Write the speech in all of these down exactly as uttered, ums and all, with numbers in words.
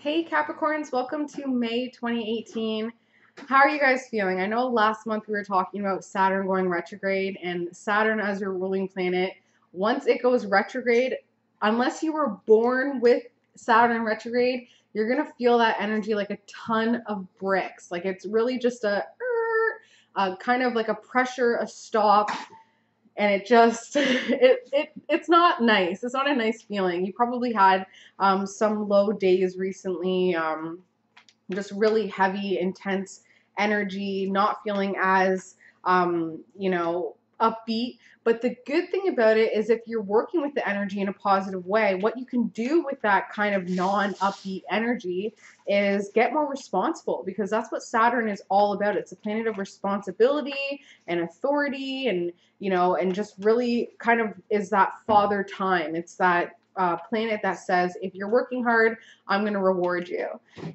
Hey Capricorns, welcome to May twenty eighteen. How are you guys feeling? I know last month we were talking about Saturn going retrograde, and Saturn as your ruling planet, once it goes retrograde, unless you were born with Saturn retrograde, you're going to feel that energy like a ton of bricks. Like it's really just a, a kind of like a pressure, a stop, and it just, it, it it's not nice. It's not a nice feeling. You probably had um, some low days recently, um, just really heavy, intense energy, not feeling as, um, you know, upbeat. But the good thing about it is if you're working with the energy in a positive way, what you can do with that kind of non-upbeat energy is get more responsible, because that's what Saturn is all about. It's a planet of responsibility and authority, and, you know, and just really kind of is that father time. It's that uh, planet that says, if you're working hard, I'm going to reward you.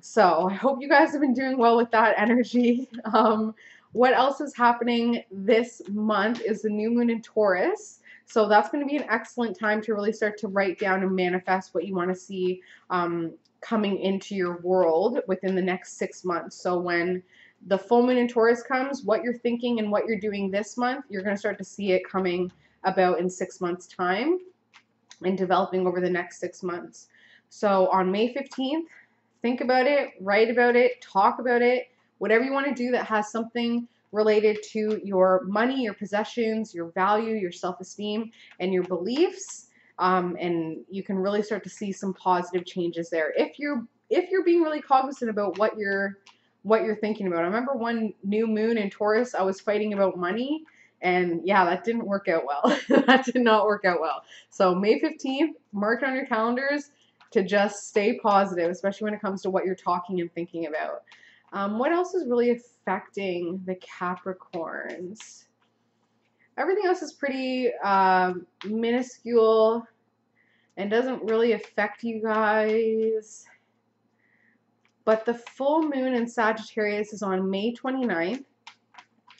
So I hope you guys have been doing well with that energy. Um, What else is happening this month is the new moon in Taurus. So that's going to be an excellent time to really start to write down and manifest what you want to see um, coming into your world within the next six months. So when the full moon in Taurus comes, what you're thinking and what you're doing this month, you're going to start to see it coming about in six months' time and developing over the next six months. So on May fifteenth, think about it, write about it, talk about it. Whatever you want to do that has something related to your money, your possessions, your value, your self-esteem, and your beliefs, um, and you can really start to see some positive changes there. If you're if you're being really cognizant about what you're what you're thinking about. I remember one new moon in Taurus, I was fighting about money, and yeah, that didn't work out well. That did not work out well. So May fifteenth, mark it on your calendars to just stay positive, especially when it comes to what you're talking and thinking about. Um, what else is really affecting the Capricorns? Everything else is pretty uh, minuscule and doesn't really affect you guys. But the full moon in Sagittarius is on May twenty-ninth,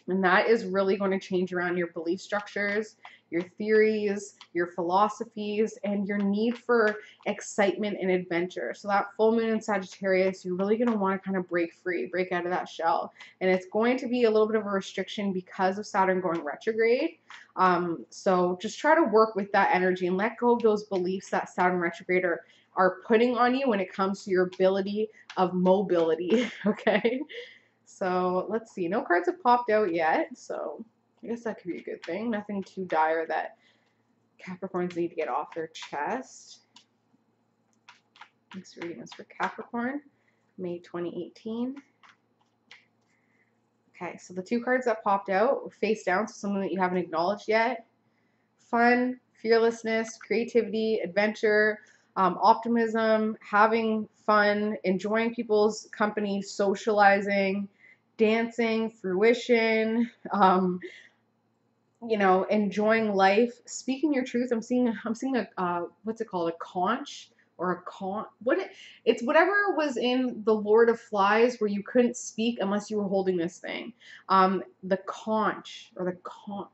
and that is really going to change around your belief structures, your theories, your philosophies, and your need for excitement and adventure. So that full moon in Sagittarius, you're really going to want to kind of break free, break out of that shell. And it's going to be a little bit of a restriction because of Saturn going retrograde. Um, so just try to work with that energy and let go of those beliefs that Saturn retrograde are, are putting on you when it comes to your ability of mobility, okay? So let's see. No cards have popped out yet, so I guess that could be a good thing. Nothing too dire that Capricorns need to get off their chest. Next reading is for Capricorn, May twenty eighteen. Okay, so the two cards that popped out were face down, so something that you haven't acknowledged yet. Fun, fearlessness, creativity, adventure, um, optimism, having fun, enjoying people's company, socializing, dancing, fruition, um, you know, enjoying life, speaking your truth. I'm seeing, I'm seeing a, uh, what's it called? A conch or a con, what it, it's whatever was in The Lord of Flies where you couldn't speak unless you were holding this thing. Um, the conch or the con,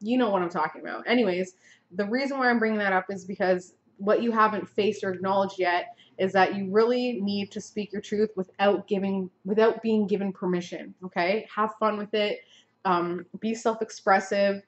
you know what I'm talking about. Anyways, the reason why I'm bringing that up is because what you haven't faced or acknowledged yet is that you really need to speak your truth without giving, without being given permission, okay? Have fun with it. Um, be self-expressive.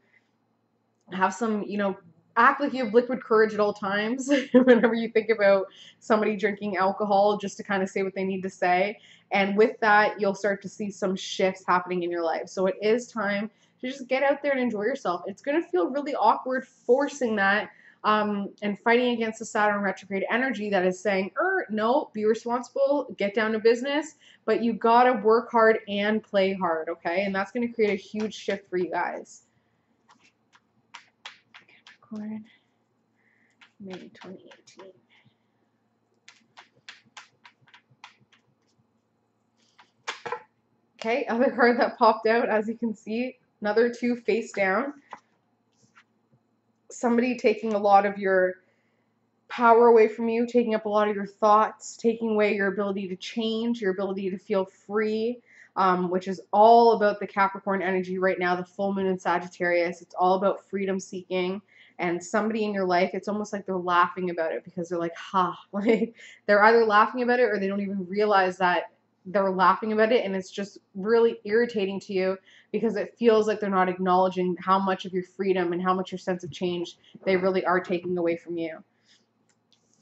Have some, you know, act like you have liquid courage at all times whenever you think about somebody drinking alcohol, just to kind of say what they need to say. And with that, you'll start to see some shifts happening in your life. So it is time to just get out there and enjoy yourself. It's going to feel really awkward forcing that, Um, and fighting against the Saturn retrograde energy that is saying, er, no, be responsible, get down to business, but you gotta work hard and play hard, okay? And that's gonna create a huge shift for you guys. Capricorn, May twenty eighteen. Okay, other card that popped out, as you can see, another two face down. Somebody taking a lot of your power away from you, taking up a lot of your thoughts, taking away your ability to change, your ability to feel free, um, which is all about the Capricorn energy right now, the full moon in Sagittarius. It's all about freedom seeking and somebody in your life, it's almost like they're laughing about it because they're like, ha, like they're either laughing about it or they don't even realize that they're laughing about it, and it's just really irritating to you because it feels like they're not acknowledging how much of your freedom and how much your sense of change they really are taking away from you.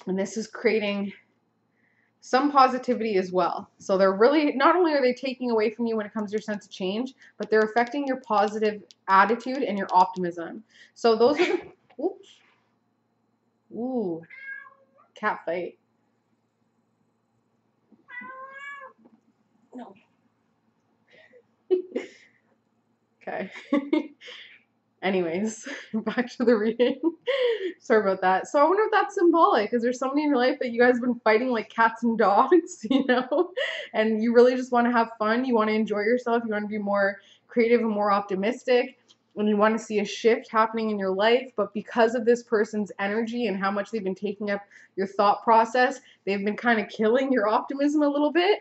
And this is creating some positivity as well. So they're really, not only are they taking away from you when it comes to your sense of change, but they're affecting your positive attitude and your optimism. So those are the, oops. Ooh, cat fight. No. Okay. Anyways, back to the reading. Sorry about that. So I wonder if that's symbolic. Is there somebody in your life that you guys have been fighting like cats and dogs, you know? And you really just want to have fun. You want to enjoy yourself. You want to be more creative and more optimistic. And you want to see a shift happening in your life. But because of this person's energy and how much they've been taking up your thought process, they've been kind of killing your optimism a little bit.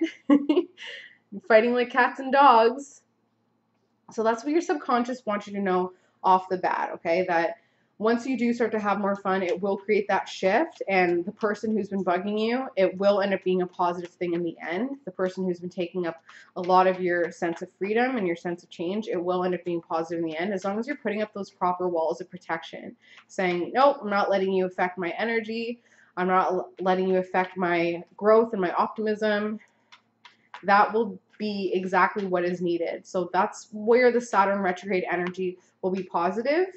Fighting like cats and dogs. So that's what your subconscious wants you to know off the bat, okay, that once you do start to have more fun, it will create that shift, and the person who's been bugging you, it will end up being a positive thing in the end. The person who's been taking up a lot of your sense of freedom and your sense of change, it will end up being positive in the end, as long as you're putting up those proper walls of protection, saying, nope, I'm not letting you affect my energy, I'm not letting you affect my growth and my optimism. That will be exactly what is needed. So that's where the Saturn retrograde energy will be positive,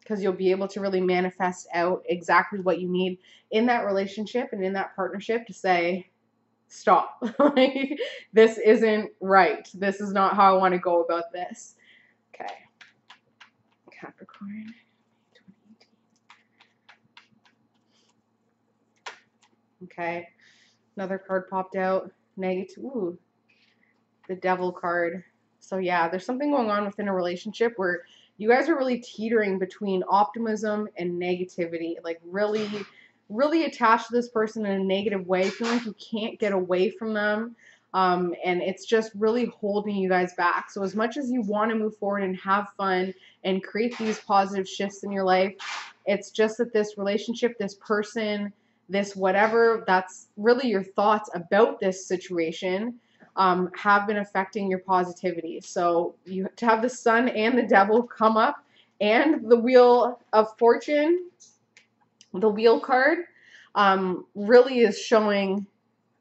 because you'll be able to really manifest out exactly what you need in that relationship and in that partnership to say, stop, like, this isn't right. This is not how I want to go about this. Okay. Capricorn. Okay. Another card popped out. Negative. Ooh. The devil card. So yeah, there's something going on within a relationship where you guys are really teetering between optimism and negativity, like really, really attached to this person in a negative way, feeling like you can't get away from them. Um, and it's just really holding you guys back. So as much as you want to move forward and have fun and create these positive shifts in your life, it's just that this relationship, this person, this whatever, that's really your thoughts about this situation, Um, have been affecting your positivity. So you to have the sun and the devil come up, and the wheel of fortune, the wheel card, um, really is showing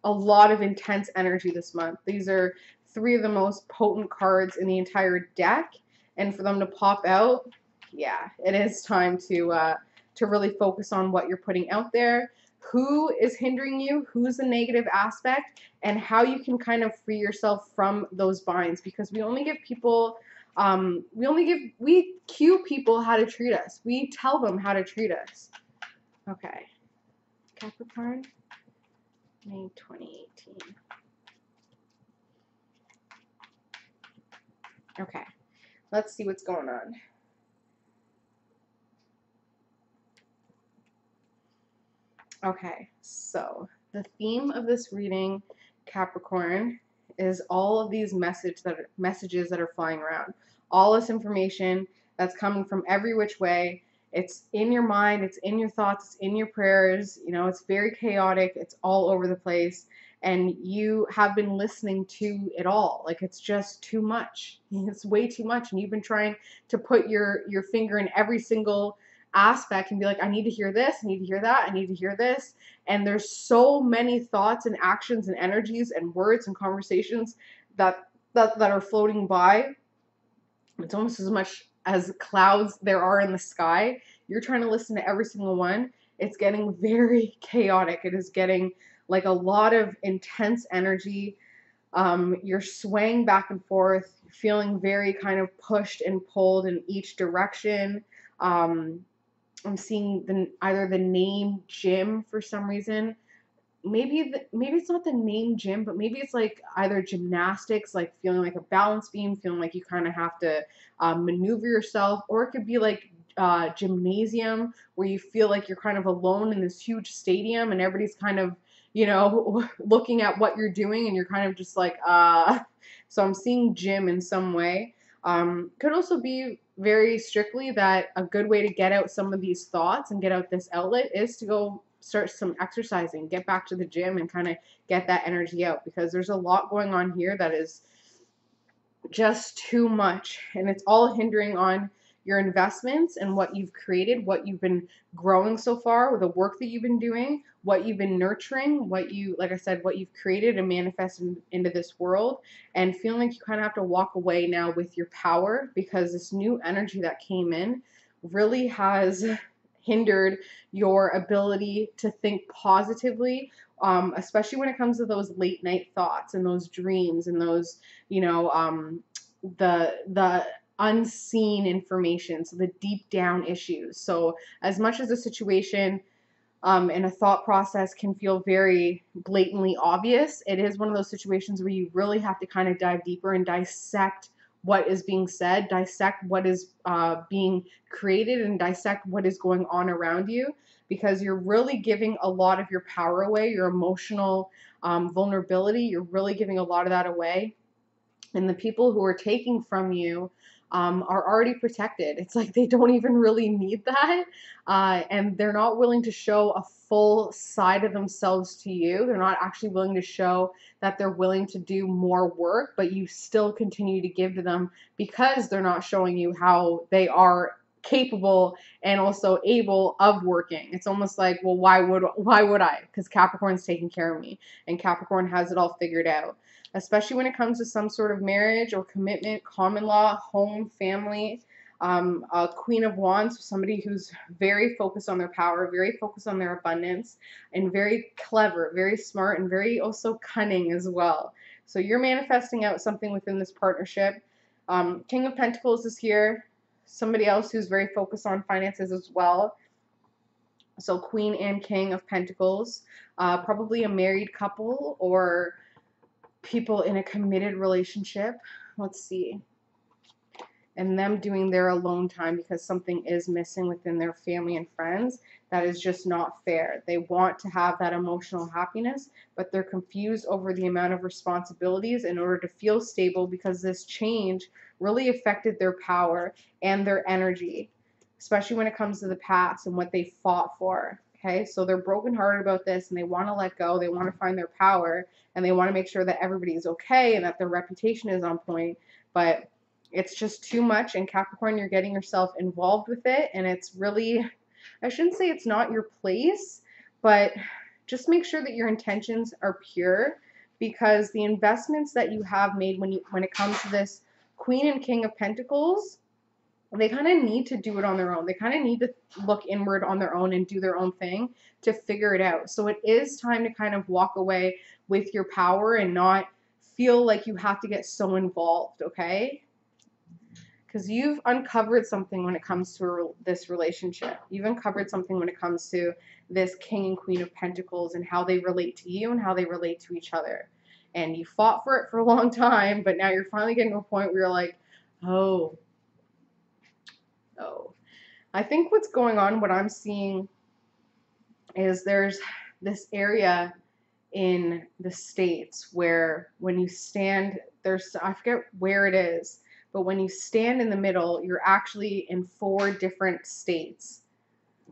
a lot of intense energy this month. These are three of the most potent cards in the entire deck, and for them to pop out, yeah, it is time to uh, to really focus on what you're putting out there. Who is hindering you, who's the negative aspect, and how you can kind of free yourself from those binds, because we only give people, um, we only give, we cue people how to treat us. We tell them how to treat us. Okay. Capricorn, May twenty eighteen. Okay. Let's see what's going on. Okay, so the theme of this reading, Capricorn, is all of these message that are, messages that are flying around. All this information that's coming from every which way. It's in your mind, it's in your thoughts, it's in your prayers. You know, it's very chaotic, it's all over the place, and you have been listening to it all. Like, it's just too much. It's way too much, and you've been trying to put your, your finger in every single aspect and be like, I need to hear this, I need to hear that, I need to hear this. And there's so many thoughts and actions and energies and words and conversations that that, that are floating by. It's almost as much as clouds there are in the sky. You're trying to listen to every single one. It's getting very chaotic. It is getting like a lot of intense energy. Um, you're swaying back and forth, feeling very kind of pushed and pulled in each direction. Um, I'm seeing the, either the name Jim for some reason. Maybe the, maybe it's not the name Jim, but maybe it's like either gymnastics, like feeling like a balance beam, feeling like you kind of have to uh, maneuver yourself, or it could be like uh, gymnasium, where you feel like you're kind of alone in this huge stadium and everybody's kind of, you know, looking at what you're doing, and you're kind of just like, uh. So I'm seeing Jim in some way. Um, could also be very strictly that a good way to get out some of these thoughts and get out this outlet is to go start some exercising, get back to the gym and kind of get that energy out, because there's a lot going on here that is just too much, and it's all hindering on your investments and what you've created, what you've been growing so far with the work that you've been doing, what you've been nurturing, what you, like I said, what you've created and manifested into this world, and feeling like you kind of have to walk away now with your power, because this new energy that came in really has hindered your ability to think positively, um, especially when it comes to those late night thoughts and those dreams and those, you know, um, the, the, unseen information, so the deep down issues. So as much as a situation um, and a thought process can feel very blatantly obvious, it is one of those situations where you really have to kind of dive deeper and dissect what is being said, dissect what is uh, being created, and dissect what is going on around you, because you're really giving a lot of your power away, your emotional um, vulnerability, you're really giving a lot of that away. And the people who are taking from you um, are already protected. It's like they don't even really need that. Uh, and they're not willing to show a full side of themselves to you. They're not actually willing to show that they're willing to do more work, but you still continue to give to them because they're not showing you how they are capable and also able of working. It's almost like, well, why would, why would I? Because Capricorn's taking care of me, and Capricorn has it all figured out. Especially when it comes to some sort of marriage or commitment, common law, home, family, um, a Queen of Wands, somebody who's very focused on their power, very focused on their abundance, and very clever, very smart, and very also cunning as well. So you're manifesting out something within this partnership. Um, King of Pentacles is here, somebody else who's very focused on finances as well. So Queen and King of Pentacles, uh, probably a married couple or people in a committed relationship. Let's see. And them doing their alone time because something is missing within their family and friends. That is just not fair. They want to have that emotional happiness, but they're confused over the amount of responsibilities in order to feel stable, because this change really affected their power and their energy, especially when it comes to the past and what they fought for. Okay, so they're brokenhearted about this and they want to let go. They want to find their power and they want to make sure that everybody's okay and that their reputation is on point. But it's just too much. And Capricorn, you're getting yourself involved with it. And it's really, I shouldn't say it's not your place, but just make sure that your intentions are pure, because the investments that you have made when you, when it comes to this Queen and King of Pentacles, they kind of need to do it on their own. They kind of need to look inward on their own and do their own thing to figure it out. So it is time to kind of walk away with your power and not feel like you have to get so involved, okay? Because you've uncovered something when it comes to this relationship. You've uncovered something when it comes to this King and Queen of Pentacles and how they relate to you and how they relate to each other. And you fought for it for a long time, but now you're finally getting to a point where you're like, oh, Oh, I think what's going on, what I'm seeing, is there's this area in the States where when you stand, there's, I forget where it is, but when you stand in the middle, you're actually in four different states.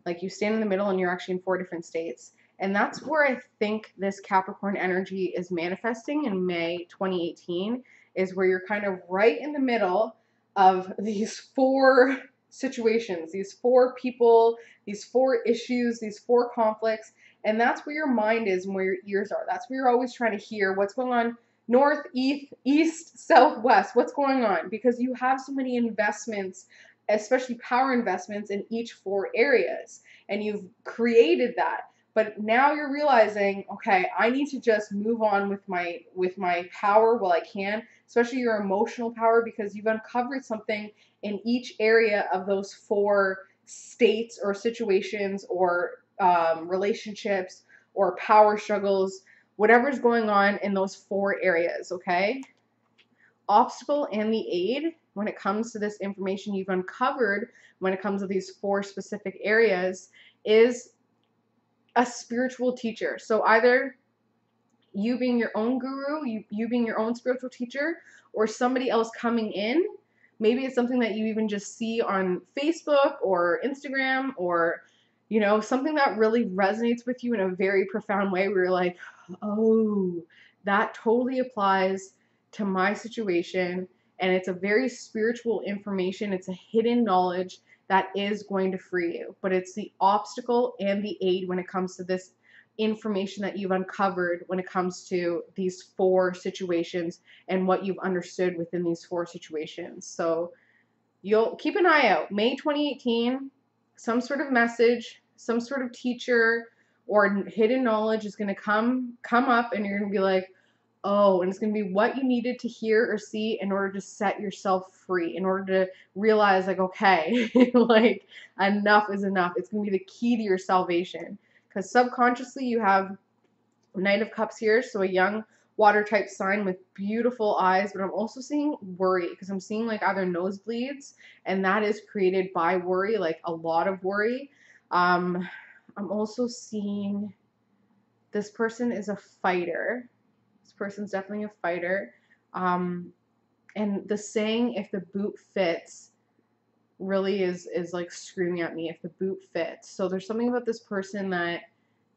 Like you stand in the middle and you're actually in four different states. And that's where I think this Capricorn energy is manifesting in May twenty eighteen, is where you're kind of right in the middle of these four situations, these four people, these four issues, these four conflicts, and that's where your mind is and where your ears are. That's where you're always trying to hear what's going on north, east, east, south, west, what's going on, because you have so many investments, especially power investments, in each four areas, and you've created that. But now you're realizing, okay, I need to just move on with my with my power while I can, especially your emotional power, because you've uncovered something in each area of those four states or situations or um, relationships or power struggles, whatever's going on in those four areas, okay? Obstacle and the aid, when it comes to this information you've uncovered, when it comes to these four specific areas, is a spiritual teacher. So either you being your own guru, you, you being your own spiritual teacher, or somebody else coming in, Maybe it's something that you even just see on Facebook or Instagram, or, you know, something that really resonates with you in a very profound way where you're like, oh, that totally applies to my situation. And it's a very spiritual information. It's a hidden knowledge that is going to free you. But it's the obstacle and the aid when it comes to this information that you've uncovered when it comes to these four situations and what you've understood within these four situations. So you'll keep an eye out. May twenty eighteen, some sort of message, some sort of teacher or hidden knowledge is going to come come up, and you're going to be like, oh, and it's going to be what you needed to hear or see in order to set yourself free, in order to realize, like, okay, like, enough is enough. It's going to be the key to your salvation. Because subconsciously you have Knight of Cups here, so a young water type sign with beautiful eyes, but I'm also seeing worry, because I'm seeing like either nosebleeds, and that is created by worry, like a lot of worry. Um, I'm also seeing this person is a fighter. This person's definitely a fighter. Um, and the saying, if the boot fits, really is is like screaming at me, if the boot fits. So there's something about this person that,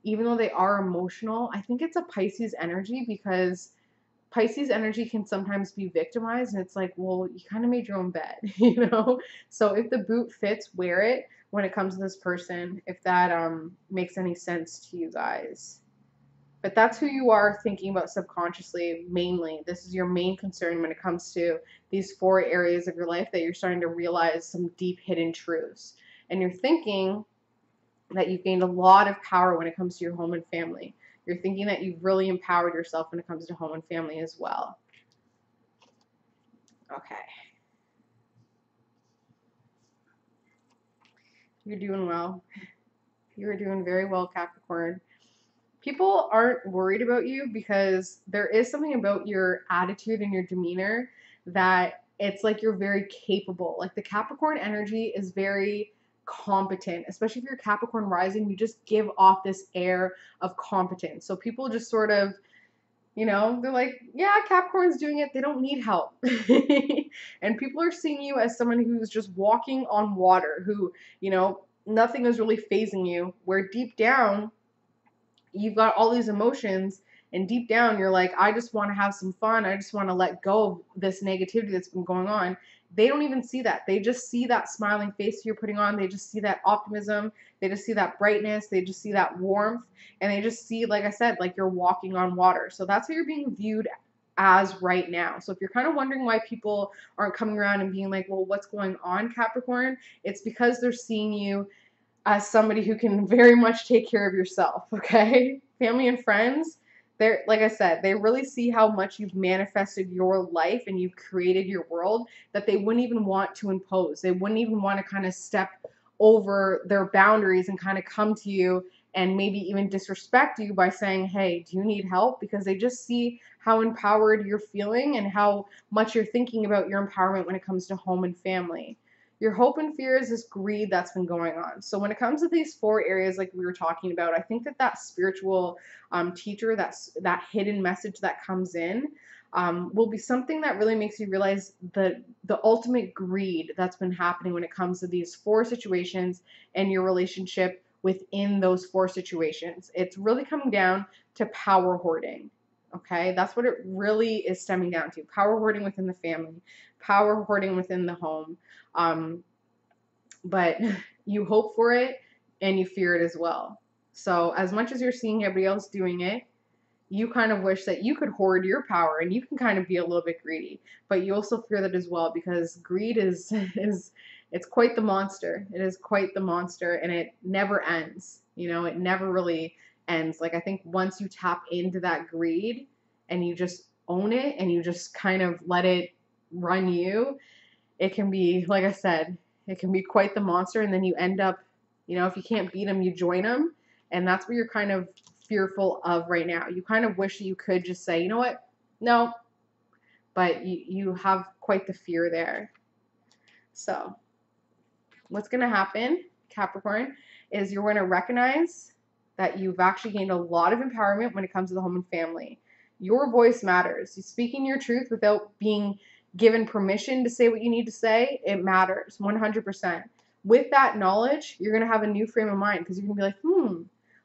even though they are emotional, I think it's a Pisces energy, because Pisces energy can sometimes be victimized, and it's like, well, you kind of made your own bed, you know? So if the boot fits, wear it when it comes to this person, if that um makes any sense to you guys. But that's who you are thinking about subconsciously, mainly. This is your main concern when it comes to these four areas of your life that you're starting to realize some deep hidden truths. And you're thinking that you've gained a lot of power when it comes to your home and family. You're thinking that you've really empowered yourself when it comes to home and family as well. Okay. You're doing well. You're doing very well, Capricorn. People aren't worried about you because there is something about your attitude and your demeanor that it's like you're very capable. Like the Capricorn energy is very competent, especially if you're Capricorn rising, you just give off this air of competence. So people just sort of, you know, they're like, yeah, Capricorn's doing it. They don't need help. And people are seeing you as someone who's just walking on water, who, you know, nothing is really phasing you, where deep down, you've got all these emotions, and deep down you're like, I just want to have some fun. I just want to let go of this negativity that's been going on. They don't even see that. They just see that smiling face you're putting on. They just see that optimism. They just see that brightness. They just see that warmth. And they just see, like I said, like you're walking on water. So that's how you're being viewed as right now. So if you're kind of wondering why people aren't coming around and being like, well, what's going on, Capricorn? It's because they're seeing you as somebody who can very much take care of yourself, okay? Family and friends, they're, like I said, they really see how much you've manifested your life and you've created your world that they wouldn't even want to impose. They wouldn't even want to kind of step over their boundaries and kind of come to you and maybe even disrespect you by saying, hey, do you need help? Because they just see how empowered you're feeling and how much you're thinking about your empowerment when it comes to home and family. Your hope and fear is this greed that's been going on. So when it comes to these four areas like we were talking about, I think that that spiritual um, teacher, that's, that hidden message that comes in um, will be something that really makes you realize the, the ultimate greed that's been happening when it comes to these four situations and your relationship within those four situations. It's really coming down to power hoarding. Okay, that's what it really is stemming down to. Power hoarding within the family, power hoarding within the home. Um, but you hope for it and you fear it as well. So as much as you're seeing everybody else doing it, you kind of wish that you could hoard your power and you can kind of be a little bit greedy. But you also fear that as well, because greed is, is it's quite the monster. It is quite the monster, and it never ends. You know, it never really ends. Like, I think once you tap into that greed and you just own it and you just kind of let it run you, it can be, like I said, it can be quite the monster. And then you end up, you know, if you can't beat them, you join them. And that's what you're kind of fearful of right now. You kind of wish that you could just say, you know what, no, but you, you have quite the fear there. So what's going to happen, Capricorn, is you're going to recognize that you've actually gained a lot of empowerment when it comes to the home and family. Your voice matters. You're speaking your truth without being given permission to say what you need to say, it matters one hundred percent. With that knowledge, you're going to have a new frame of mind because you're going to be like, hmm,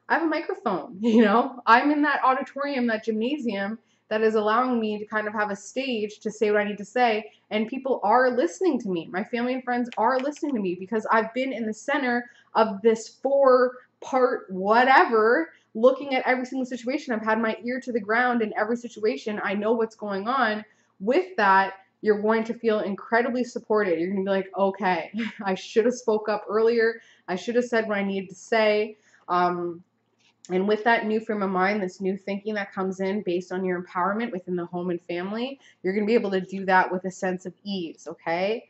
I have a microphone, you know? I'm in that auditorium, that gymnasium that is allowing me to kind of have a stage to say what I need to say. And people are listening to me. My family and friends are listening to me because I've been in the center of this four-part whatever, looking at every single situation. I've had my ear to the ground in every situation. I know what's going on. With that, you're going to feel incredibly supported. You're going to be like, okay, I should have spoke up earlier. I should have said what I needed to say. Um, and with that new frame of mind, this new thinking that comes in based on your empowerment within the home and family, you're going to be able to do that with a sense of ease, okay?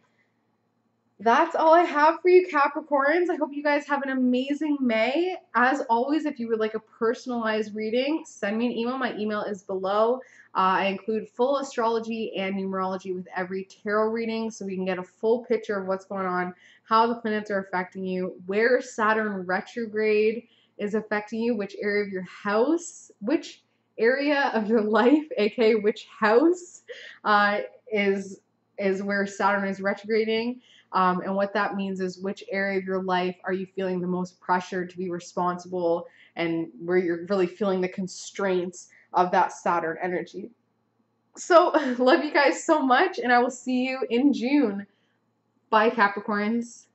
That's all I have for you, Capricorns. I hope you guys have an amazing May. As always, if you would like a personalized reading, send me an email. My email is below. Uh, I include full astrology and numerology with every tarot reading so we can get a full picture of what's going on, how the planets are affecting you, where Saturn retrograde is affecting you, which area of your house, which area of your life, aka which house uh, is, is where Saturn is retrograding. Um, and what that means is which area of your life are you feeling the most pressure to be responsible and where you're really feeling the constraints of that Saturn energy. So love you guys so much, and I will see you in June. Bye, Capricorns.